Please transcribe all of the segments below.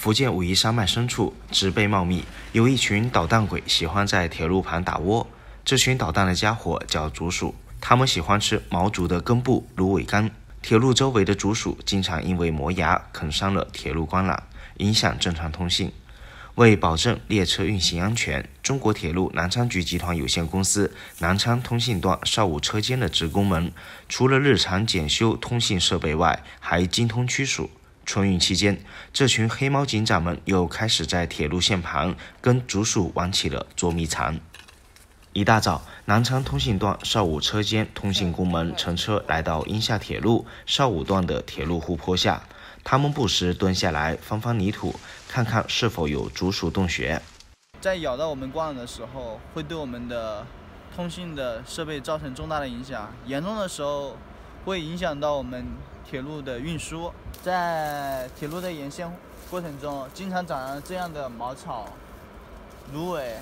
福建武夷山脉深处植被茂密，有一群捣蛋鬼喜欢在铁路旁打窝。这群捣蛋的家伙叫竹鼠，它们喜欢吃毛竹的根部、芦苇干。铁路周围的竹鼠经常因为磨牙啃伤了铁路光缆，影响正常通信。为保证列车运行安全，中国铁路南昌局集团有限公司南昌通信段邵武车间的职工们，除了日常检修通信设备外，还精通驱鼠。春运期间，这群黑猫警长们又开始在铁路线旁跟竹鼠玩起了捉迷藏。一大早，南昌通信段邵武车间通信工们乘车来到英厦铁路邵武段的铁路湖泊下，他们不时蹲下来翻翻泥土，看看是否有竹鼠洞穴。在咬到我们光缆的时候，会对我们的通信的设备造成重大的影响，严重的时候会影响到我们铁路的运输。在铁路的沿线过程中，经常长上这样的茅草、芦苇。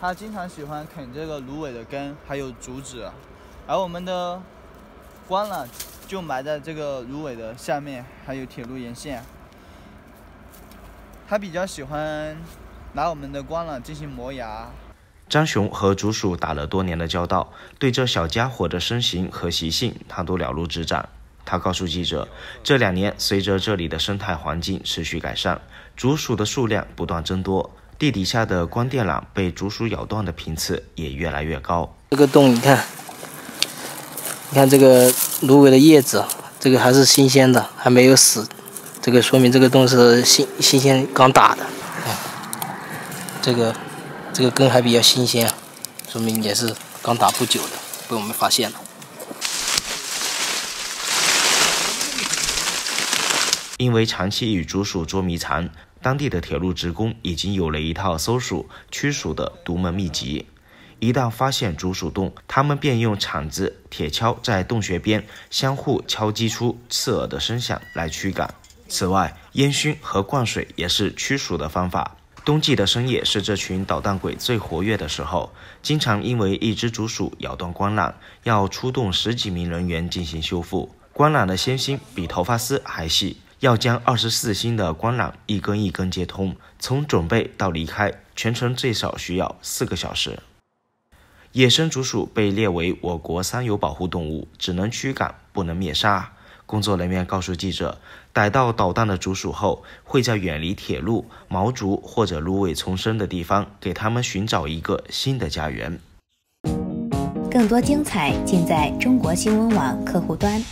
它经常喜欢啃这个芦苇的根，还有竹子，而我们的光缆就埋在这个芦苇的下面，还有铁路沿线。它比较喜欢拿我们的光缆进行磨牙。张雄和竹鼠打了多年的交道，对这小家伙的身形和习性，他都了如指掌。他告诉记者，这2年随着这里的生态环境持续改善，竹鼠的数量不断增多。地底下的光电缆被竹鼠咬断的频次也越来越高。这个洞你看这个芦苇的叶子，这个还是新鲜的，还没有死，这个说明这个洞是新鲜刚打的。这个根还比较新鲜，说明也是刚打不久的，被我们发现了。因为长期与竹鼠捉迷藏，当地的铁路职工已经有了一套搜鼠、驱鼠的独门秘籍。一旦发现竹鼠洞，他们便用铲子、铁锹在洞穴边相互敲击出刺耳的声响来驱赶。此外，烟熏和灌水也是驱鼠的方法。冬季的深夜是这群捣蛋鬼最活跃的时候，经常因为一只竹鼠咬断光缆，要出动10几名人员进行修复。光缆的纤芯比头发丝还细。要将24星的光缆一根一根接通，从准备到离开，全程最少需要4个小时。野生竹鼠被列为我国3有保护动物，只能驱赶，不能灭杀。工作人员告诉记者，逮到捣蛋的竹鼠后，会在远离铁路、毛竹或者芦苇丛生的地方，给它们寻找一个新的家园。更多精彩尽在中国新闻网客户端。